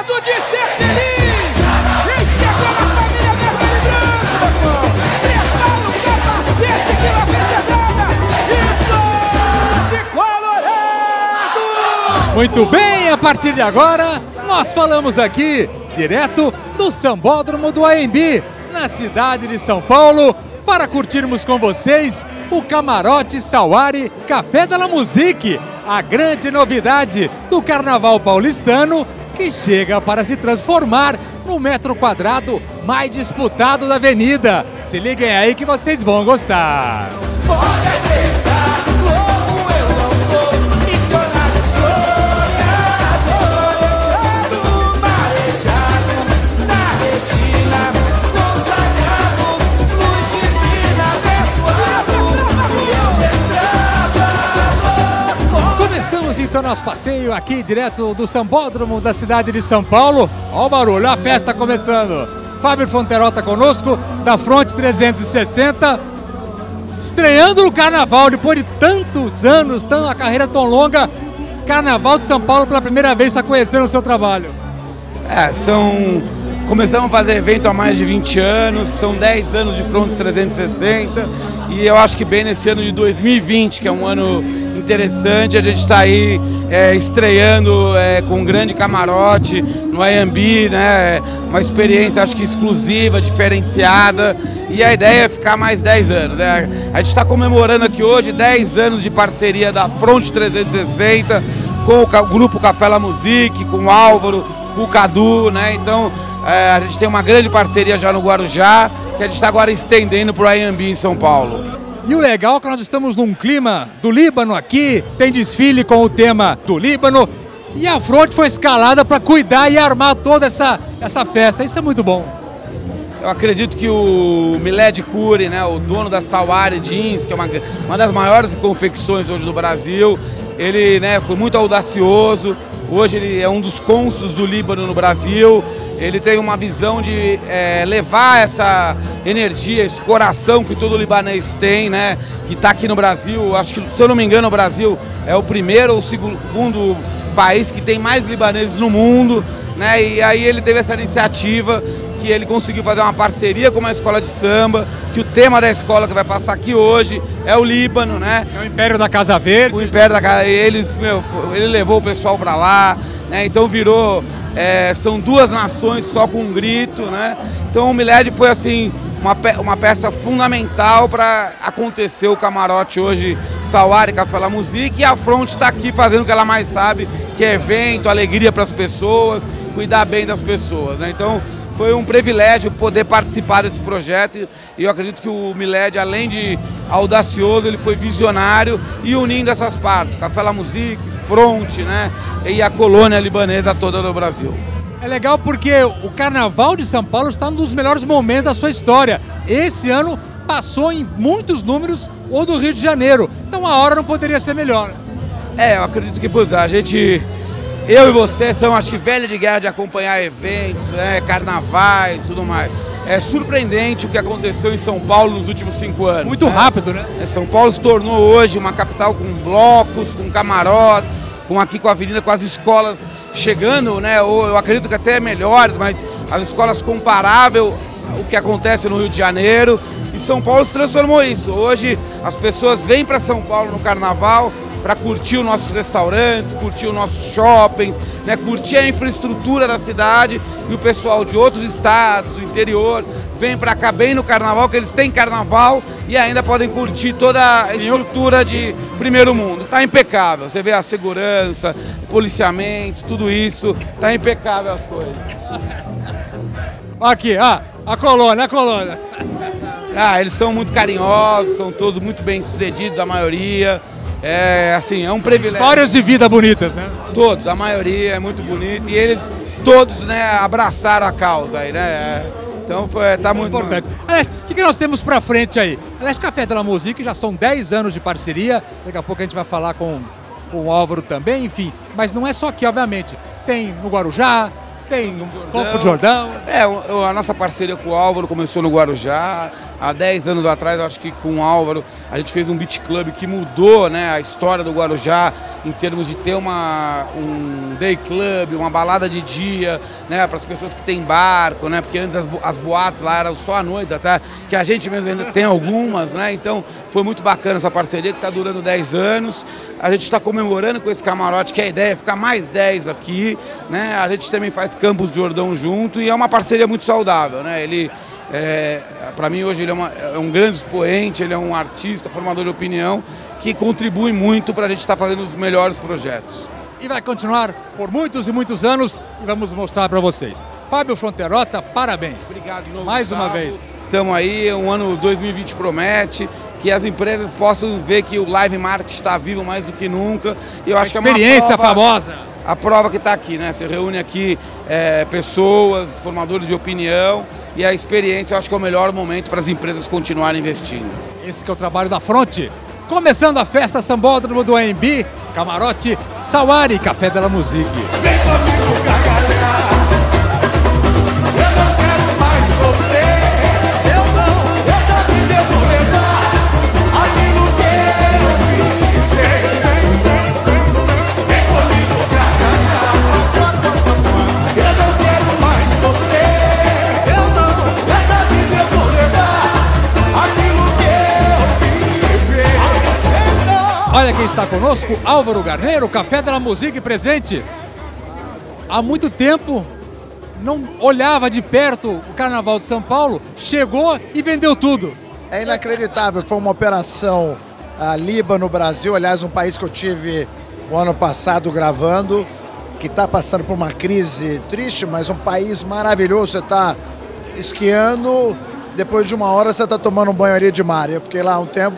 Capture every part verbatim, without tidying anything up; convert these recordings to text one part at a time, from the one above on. medo de ser feliz. Enxergou na família vermelha e branca. Prepara o capacete que não vem pesada. Estou de colorado. Muito bem, a partir de agora, nós falamos aqui, direto do Sambódromo do Anhembi, na cidade de São Paulo, para curtirmos com vocês o camarote Sawary Café de La Musique, a grande novidade do Carnaval paulistano, que chega para se transformar no metro quadrado mais disputado da avenida. Se liguem aí que vocês vão gostar. Então, nosso passeio aqui direto do Sambódromo da cidade de São Paulo. Olha o barulho, a festa começando. Fábio Fronterotta conosco, da Front trezentos e sessenta, estreando no Carnaval, depois de tantos anos, uma carreira tão longa. Carnaval de São Paulo, pela primeira vez, está conhecendo o seu trabalho. É, são... Começamos a fazer evento há mais de vinte anos, são dez anos de Front trezentos e sessenta, e eu acho que bem nesse ano de dois mil e vinte, que é um ano interessante, a gente está aí é, estreando é, com um grande camarote no Anhembi, né? Uma experiência, acho que exclusiva, diferenciada, e a ideia é ficar mais dez anos, né? A gente está comemorando aqui hoje dez anos de parceria da Front trezentos e sessenta com o grupo Café La Musique, com o Álvaro, com o Cadu, né? Então é, a gente tem uma grande parceria já no Guarujá, que a gente está agora estendendo para o Anhembi em São Paulo. E o legal é que nós estamos num clima do Líbano aqui, tem desfile com o tema do Líbano, e a Front foi escalada para cuidar e armar toda essa, essa festa. Isso é muito bom. Eu acredito que o Miled El Khoury, né, o dono da Sawary Jeans, que é uma, uma das maiores confecções hoje do Brasil, ele, né, foi muito audacioso. Hoje ele é um dos cônsuls do Líbano no Brasil. Ele tem uma visão de é, levar essa energia, esse coração que todo libanês tem, né? Que está aqui no Brasil. Acho que, se eu não me engano, o Brasil é o primeiro ou segundo país que tem mais libaneses no mundo, né? E aí ele teve essa iniciativa, que ele conseguiu fazer uma parceria com uma escola de samba, que o tema da escola que vai passar aqui hoje é o Líbano, né? É o Império da Casa Verde. O Império da Casa Verde, ele levou o pessoal para lá, né? Então virou, é, são duas nações só com um grito, né? Então o Miled foi assim, uma, pe uma peça fundamental para acontecer o camarote hoje, Sawary Café La Musique, e a Front está aqui fazendo o que ela mais sabe, que é evento, alegria para as pessoas, cuidar bem das pessoas, né? Então foi um privilégio poder participar desse projeto, e eu acredito que o Miled, além de audacioso, ele foi visionário e unindo essas partes, Café La Musique, Front, né, e a colônia libanesa toda no Brasil. É legal porque o Carnaval de São Paulo está num dos melhores momentos da sua história. Esse ano passou em muitos números o do Rio de Janeiro, então a hora não poderia ser melhor. É, eu acredito que pois, a gente... Eu e você são, acho que, velhos de guerra de acompanhar eventos, né, carnavais e tudo mais. É surpreendente o que aconteceu em São Paulo nos últimos cinco anos. Muito né? rápido, né? São Paulo se tornou hoje uma capital com blocos, com camarotes, com aqui com a avenida, com as escolas chegando, né? Ou eu acredito que até é melhor, mas as escolas comparável ao que acontece no Rio de Janeiro. E São Paulo se transformou isso. Hoje as pessoas vêm para São Paulo no Carnaval para curtir os nossos restaurantes, curtir os nossos shoppings, né, curtir a infraestrutura da cidade, e o pessoal de outros estados, do interior, vem para cá bem no Carnaval, que eles têm Carnaval e ainda podem curtir toda a estrutura de primeiro mundo. Está impecável, você vê a segurança, policiamento, tudo isso, está impecável as coisas. Aqui, ah, a colônia, a colônia. Ah, eles são muito carinhosos, são todos muito bem-sucedidos, a maioria. É assim, é um privilégio. Histórias de vida bonitas, né? Todos, a maioria é muito bonita, e eles todos, né, abraçaram a causa aí, né? Então foi, tá muito importante. Aliás, o que, que nós temos pra frente aí? Aliás, Café de La Musique já são dez anos de parceria, daqui a pouco a gente vai falar com, com o Álvaro também, enfim. Mas não é só aqui, obviamente, tem no Guarujá, tem no Campo de Jordão. É, a nossa parceria com o Álvaro começou no Guarujá, há dez anos atrás, acho que com o Álvaro, a gente fez um beat club que mudou, né, a história do Guarujá em termos de ter uma, um day club, uma balada de dia, né, para as pessoas que têm barco, né, porque antes as, as boates lá eram só à noite, até que a gente mesmo ainda tem algumas, né, então foi muito bacana essa parceria que está durando dez anos. A gente está comemorando com esse camarote, que a ideia é ficar mais dez aqui, né? A gente também faz Campos do Jordão junto e é uma parceria muito saudável, né? Ele, é, para mim hoje ele é, uma, é um grande expoente, ele é um artista, formador de opinião, que contribui muito para a gente estar tá fazendo os melhores projetos. E vai continuar por muitos e muitos anos e vamos mostrar para vocês. Fábio Fronterotta, parabéns. Obrigado de novo, mais Gustavo. Uma vez. Estamos aí, um ano dois mil e vinte promete. Que as empresas possam ver que o live marketing está vivo mais do que nunca. Eu acho que é uma experiência famosa. A prova que está aqui, né? Você reúne aqui é, pessoas, formadores de opinião, e a experiência eu acho que é o melhor momento para as empresas continuarem investindo. Esse que é o trabalho da Front. Começando a festa Sambódromo do Anhembi, camarote Sawary, Café de La Musique. Olha quem está conosco, Álvaro Garnero, Café de La Musique presente. Há muito tempo não olhava de perto o Carnaval de São Paulo, chegou e vendeu tudo. É inacreditável, foi uma operação ah, Líbano, Brasil, aliás, um país que eu tive o ano passado gravando, que está passando por uma crise triste, mas um país maravilhoso. Você está esquiando, depois de uma hora você está tomando um banho ali de mar. Eu fiquei lá um tempo.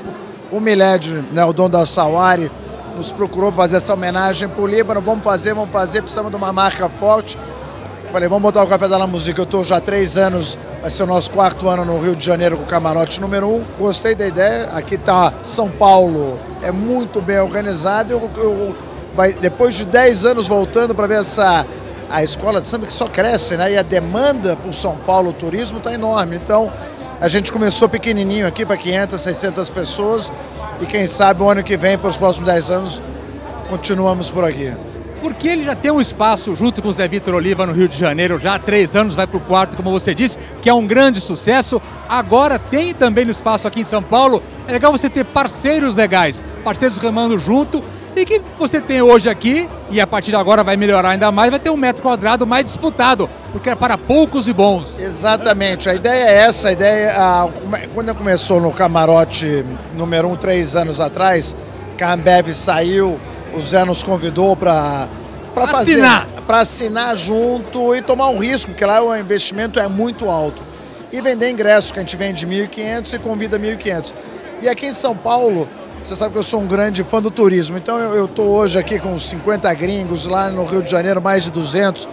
O Miled, né, o dono da Sawary, nos procurou fazer essa homenagem para o Líbano. Vamos fazer, vamos fazer, precisamos de uma marca forte. Falei, vamos botar o Café de La Musique. Eu estou já há três anos, vai ser o nosso quarto ano no Rio de Janeiro com o camarote número um. Gostei da ideia. Aqui está São Paulo, é muito bem organizado. Eu, eu, vai, depois de dez anos voltando para ver essa a escola de samba que só cresce, né? E a demanda por São Paulo, o turismo, está enorme. Então, a gente começou pequenininho aqui para quinhentas, seiscentas pessoas e quem sabe o ano que vem, para os próximos dez anos, continuamos por aqui. Porque ele já tem um espaço junto com o Zé Vitor Oliva no Rio de Janeiro, já há três anos, vai para o quarto, como você disse, que é um grande sucesso. Agora tem também no espaço aqui em São Paulo. É legal você ter parceiros legais, parceiros remando junto e que você tem hoje aqui, e a partir de agora vai melhorar ainda mais, vai ter um metro quadrado mais disputado, porque é para poucos e bons. Exatamente, a ideia é essa, a ideia, a, quando começou no camarote número um, três anos atrás, que a Ambev saiu, o Zé nos convidou para assinar. Para assinar junto e tomar um risco, porque lá o investimento é muito alto. E vender ingressos, que a gente vende mil e quinhentos e convida mil e quinhentos. E aqui em São Paulo, você sabe que eu sou um grande fã do turismo, então eu estou hoje aqui com cinquenta gringos, lá no Rio de Janeiro mais de duzentos.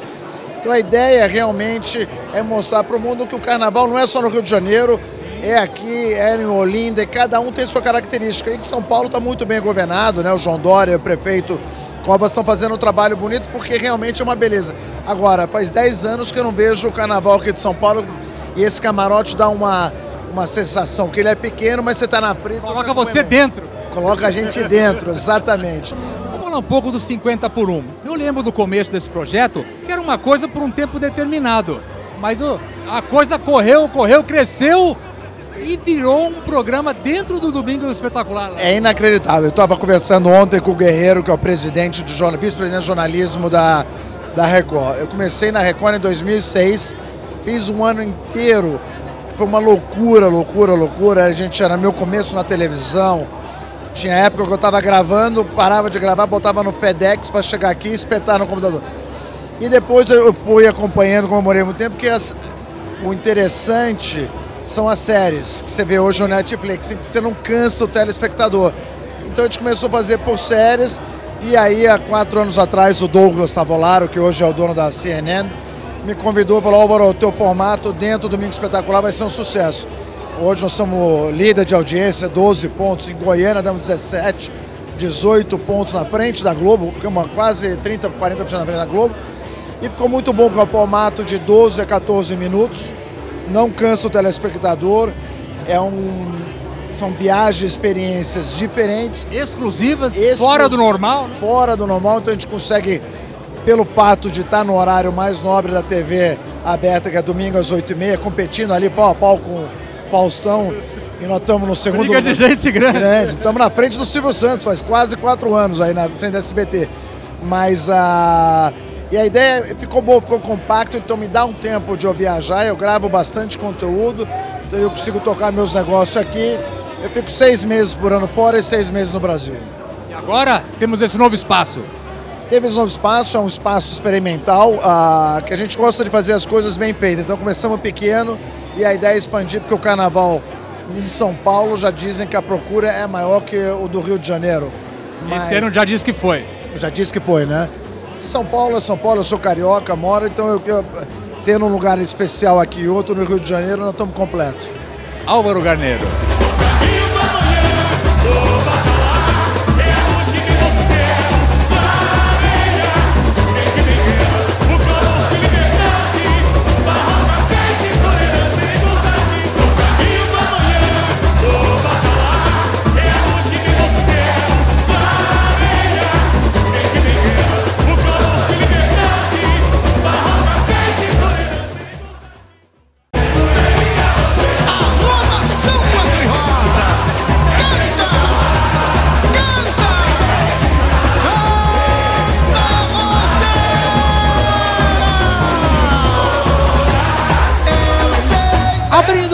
Então a ideia realmente é mostrar para o mundo que o carnaval não é só no Rio de Janeiro, é aqui, é em Olinda, e cada um tem sua característica. E São Paulo está muito bem governado, né? O João Dória, o prefeito Covas estão fazendo um trabalho bonito porque realmente é uma beleza. Agora, faz dez anos que eu não vejo o carnaval aqui de São Paulo e esse camarote dá uma, uma sensação que ele é pequeno, mas você está na frente. Coloca você dentro. Coloca a gente dentro, exatamente. Vamos falar um pouco dos cinquenta por um. Eu lembro do começo desse projeto que era uma coisa por um tempo determinado, mas a coisa correu, correu, cresceu e virou um programa dentro do Domingo Espetacular. É inacreditável. Eu estava conversando ontem com o Guerreiro, que é o presidente de jornal, vice-presidente de jornalismo da, da Record. Eu comecei na Record em dois mil e seis, fiz um ano inteiro. Foi uma loucura, loucura, loucura. A gente era meu começo na televisão. Tinha época que eu estava gravando, parava de gravar, botava no FedEx para chegar aqui e espetar no computador. E depois eu fui acompanhando, como eu morei muito tempo, porque as, o interessante são as séries que você vê hoje no Netflix, que você não cansa o telespectador. Então a gente começou a fazer por séries e aí há quatro anos atrás o Douglas Tavolaro, que hoje é o dono da C N N, me convidou e falou, Álvaro, o teu formato dentro do Domingo Espetacular vai ser um sucesso. Hoje nós somos líder de audiência, doze pontos. Em Goiânia damos dezessete, dezoito pontos na frente da Globo. Ficamos quase trinta, quarenta por cento na frente da Globo. E ficou muito bom com o formato de doze a quatorze minutos. Não cansa o telespectador. É um, são viagens, experiências diferentes. Exclusivas, exclus... fora do normal? Né? Fora do normal, então a gente consegue, pelo fato de estar no horário mais nobre da T V aberta, que é domingo às oito e meia, competindo ali pau a pau com o Faustão, e nós estamos no segundo... Liga de gente grande. grande. Estamos na frente do Silvio Santos, faz quase quatro anos aí na frente da S B T. Mas a... E a ideia ficou boa, ficou compacto, então me dá um tempo de eu viajar, eu gravo bastante conteúdo, então eu consigo tocar meus negócios aqui. Eu fico seis meses por ano fora e seis meses no Brasil. E agora temos esse novo espaço. Teve esse novo espaço, é um espaço experimental, uh, que a gente gosta de fazer as coisas bem feitas. Então começamos pequeno e a ideia é expandir, porque o carnaval em São Paulo já dizem que a procura é maior que o do Rio de Janeiro. Mas... Esse ano já disse que foi. Já disse que foi, né? São Paulo é São Paulo, eu sou carioca, moro, então eu, eu tendo um lugar especial aqui e outro no Rio de Janeiro, nós estamos completos. Álvaro Garnero.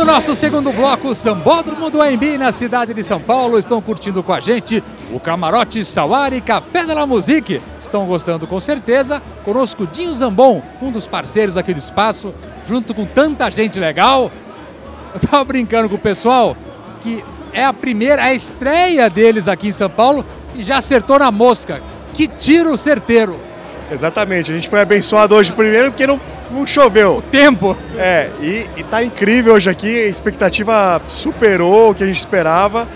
Nosso segundo bloco, Sambódromo do Anhembi, na cidade de São Paulo. Estão curtindo com a gente o camarote Sawary, Café de La Musique. Estão gostando com certeza. Conosco Dinho Zambon, um dos parceiros aqui do espaço, junto com tanta gente legal. Eu estava brincando com o pessoal que é a primeira, a estreia deles aqui em São Paulo e já acertou na mosca. Que tiro certeiro! Exatamente, a gente foi abençoado hoje primeiro porque não, não choveu. O tempo. É, e, e tá incrível hoje aqui, a expectativa superou o que a gente esperava.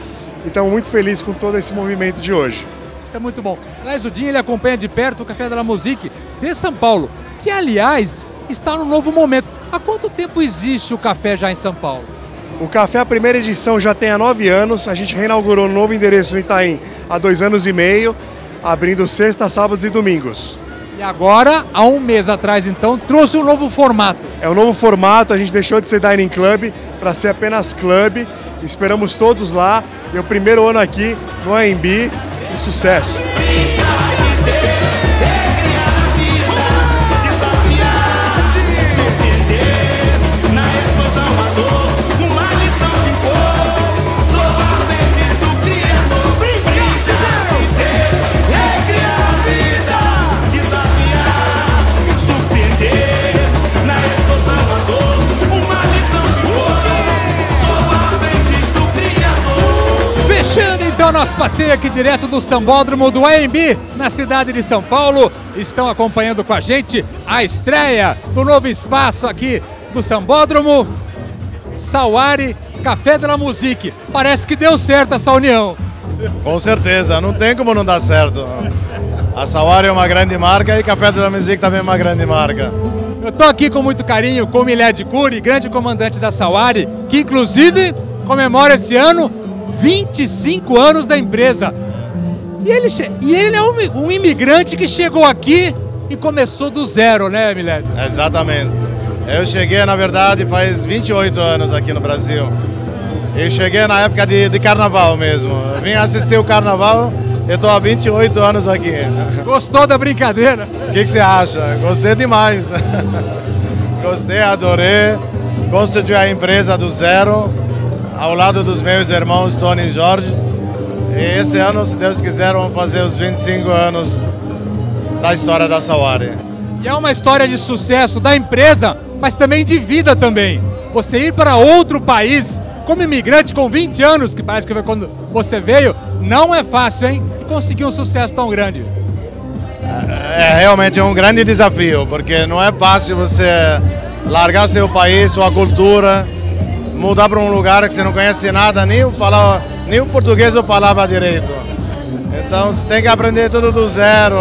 Então muito feliz com todo esse movimento de hoje. Isso é muito bom. Aliás, o Dinho ele acompanha de perto o Café de La Musique de São Paulo, que aliás está num novo momento. Há quanto tempo existe o café já em São Paulo? O café, a primeira edição, já tem há nove anos. A gente reinaugurou um novo endereço no Itaim há dois anos e meio, abrindo sexta, sábados e domingos. E agora, há um mês atrás, então, trouxe um novo formato. É um novo formato, a gente deixou de ser Dining Club para ser apenas Club. Esperamos todos lá. E o primeiro ano aqui no Anhembi, um sucesso. Então, nosso passeio aqui direto do Sambódromo do Anhembi, na cidade de São Paulo. Estão acompanhando com a gente a estreia do novo espaço aqui do Sambódromo, Sawary, Café de La Musique. Parece que deu certo essa união. Com certeza, não tem como não dar certo. A Sawary é uma grande marca e Café de La Musique também é uma grande marca. Eu estou aqui com muito carinho com o Miled El Khoury, grande comandante da Sawary, que inclusive comemora esse ano vinte e cinco anos da empresa. E ele, e ele é um, um imigrante que chegou aqui e começou do zero, né, Miled? Exatamente. Eu cheguei, na verdade, faz vinte e oito anos aqui no Brasil. Eu cheguei na época de, de carnaval mesmo. Eu vim assistir o carnaval e estou há vinte e oito anos aqui. Gostou da brincadeira? O que, que você acha? Gostei demais. Gostei, adorei. Constituí a empresa do zero, ao lado dos meus irmãos Tony e Jorge. E esse ano, se Deus quiser, vamos fazer os vinte e cinco anos da história da Sawary. E é uma história de sucesso da empresa, mas também de vida também. Você ir para outro país como imigrante com vinte anos, que parece que foi quando você veio, não é fácil, hein? E conseguir um sucesso tão grande. É, é realmente um grande desafio, porque não é fácil você largar seu país, sua cultura, mudar para um lugar que você não conhece nada, nem o, falava, nem o português eu falava direito. Então você tem que aprender tudo do zero,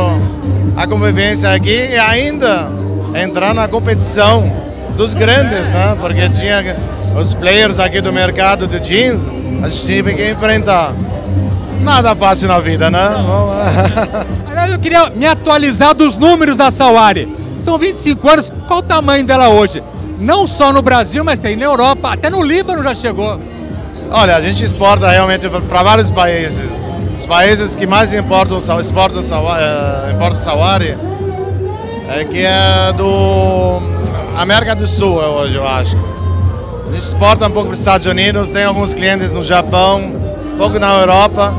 a convivência aqui e ainda entrar na competição dos grandes, né? Porque tinha os players aqui do mercado de jeans, a gente teve que enfrentar. Nada fácil na vida, né? Aliás, eu queria me atualizar dos números da Sawary. São vinte e cinco anos, qual o tamanho dela hoje? Não só no Brasil, mas tem na Europa, até no Líbano já chegou. Olha, a gente exporta realmente para vários países. Os países que mais importam, exportam Sawary é que é do América do Sul hoje, eu acho. A gente exporta um pouco para os Estados Unidos, tem alguns clientes no Japão, um pouco na Europa,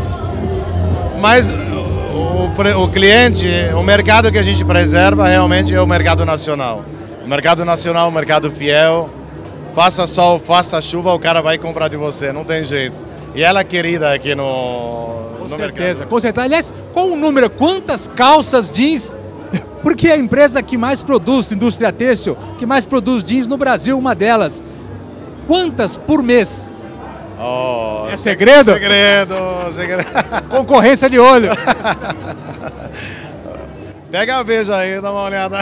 mas o, o cliente, o mercado que a gente preserva realmente é o mercado nacional. O mercado nacional é um mercado fiel, faça sol, faça chuva, o cara vai comprar de você, não tem jeito. E ela é querida aqui no, com no certeza, mercado. Com certeza, com certeza. Aliás, qual o número, quantas calças jeans... Porque a empresa que mais produz, indústria têxtil, que mais produz jeans no Brasil, uma delas. Quantas por mês? Oh, é segredo? Segredo, segredo. Concorrência de olho. Pega a veja aí, dá uma olhada.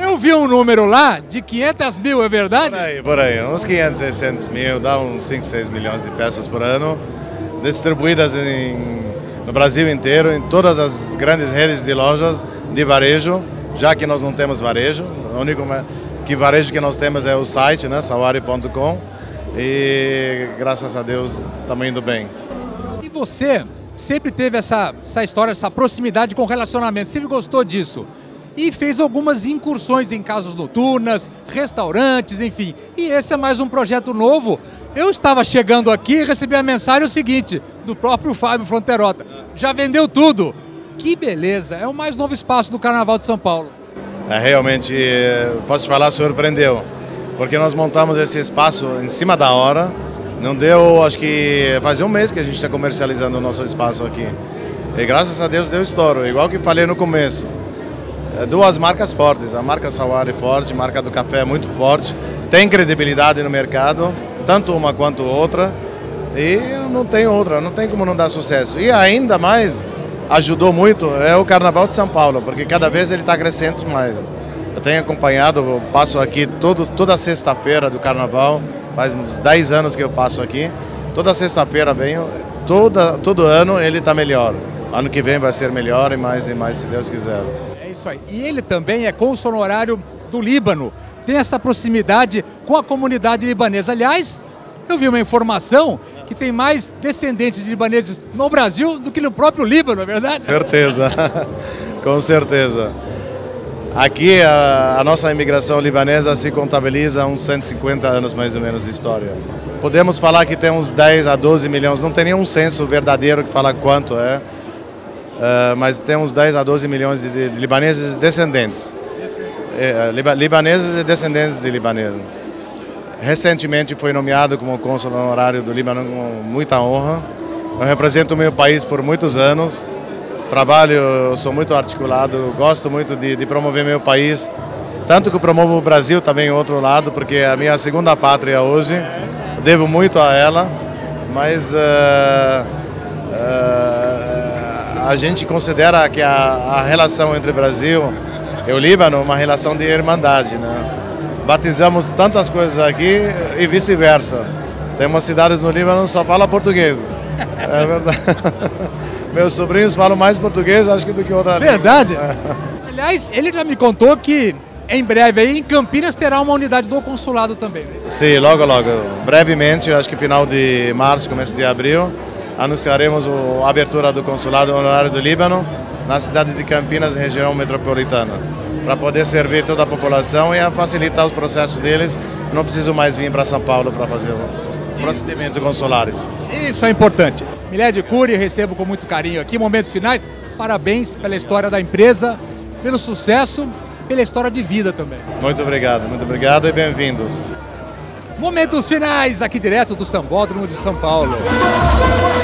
Eu vi um número lá de quinhentos mil, é verdade? Por aí, por aí. Uns quinhentos, seiscentos mil, dá uns cinco, seis milhões de peças por ano. Distribuídas em, no Brasil inteiro, em todas as grandes redes de lojas de varejo, já que nós não temos varejo. O único que varejo que nós temos é o site, né, Sawary ponto com, e graças a Deus estamos indo bem. E você sempre teve essa, essa história, essa proximidade com o relacionamento, sempre gostou disso e fez algumas incursões em casas noturnas, restaurantes, enfim. E esse é mais um projeto novo. Eu estava chegando aqui e recebi a mensagem o seguinte, do próprio Fábio Fronterotta: já vendeu tudo. Que beleza, é o mais novo espaço do Carnaval de São Paulo. É, realmente, posso te falar, surpreendeu. Porque nós montamos esse espaço em cima da hora. Não deu, acho que faz um mês que a gente está comercializando o nosso espaço aqui. E graças a Deus deu estouro, igual que falei no começo. Duas marcas fortes, a marca Sawary forte, a marca do café é muito forte. Tem credibilidade no mercado, tanto uma quanto outra. E não tem outra, não tem como não dar sucesso. E ainda mais... ajudou muito é o Carnaval de São Paulo, porque cada vez ele está crescendo mais. Eu tenho acompanhado, eu passo aqui todos, toda sexta-feira do Carnaval, faz uns dez anos que eu passo aqui. Toda sexta-feira venho, toda, todo ano ele está melhor. Ano que vem vai ser melhor e mais e mais, se Deus quiser. É isso aí. E ele também é cônsul honorário do Líbano, tem essa proximidade com a comunidade libanesa. Aliás, eu vi uma informação que tem mais descendentes de libaneses no Brasil do que no próprio Líbano, é verdade? Certeza, com certeza. Aqui a, a nossa imigração libanesa se contabiliza há uns cento e cinquenta anos mais ou menos de história. Podemos falar que tem uns dez a doze milhões, não tem nenhum censo verdadeiro que fala quanto é, uh, mas tem uns dez a doze milhões de, de, de libaneses descendentes. É, liba, libaneses e descendentes de libaneses. Recentemente foi nomeado como cônsul honorário do Líbano com muita honra. Eu represento o meu país por muitos anos. Trabalho, sou muito articulado, gosto muito de, de promover meu país. Tanto que promovo o Brasil também do outro lado, porque é a minha segunda pátria hoje. Devo muito a ela, mas uh, uh, a gente considera que a, a relação entre Brasil e o Líbano é uma relação de irmandade, né? Batizamos tantas coisas aqui e vice-versa. Tem umas cidades no Líbano que só falam português. É verdade. Meus sobrinhos falam mais português, acho que do que outra língua. Verdade. É. Aliás, ele já me contou que em breve aí em Campinas terá uma unidade do consulado também. Né? Sim, logo, logo. Brevemente, acho que final de março, começo de abril, anunciaremos a abertura do consulado honorário do Líbano na cidade de Campinas, região metropolitana, para poder servir toda a população e a facilitar os processos deles. Não preciso mais vir para São Paulo para fazer o procedimento consulares. Isso é importante. Miled El Khoury, recebo com muito carinho aqui. Momentos finais, parabéns pela história da empresa, pelo sucesso, pela história de vida também. Muito obrigado, muito obrigado e bem-vindos. Momentos finais, aqui direto do Sambódromo de São Paulo.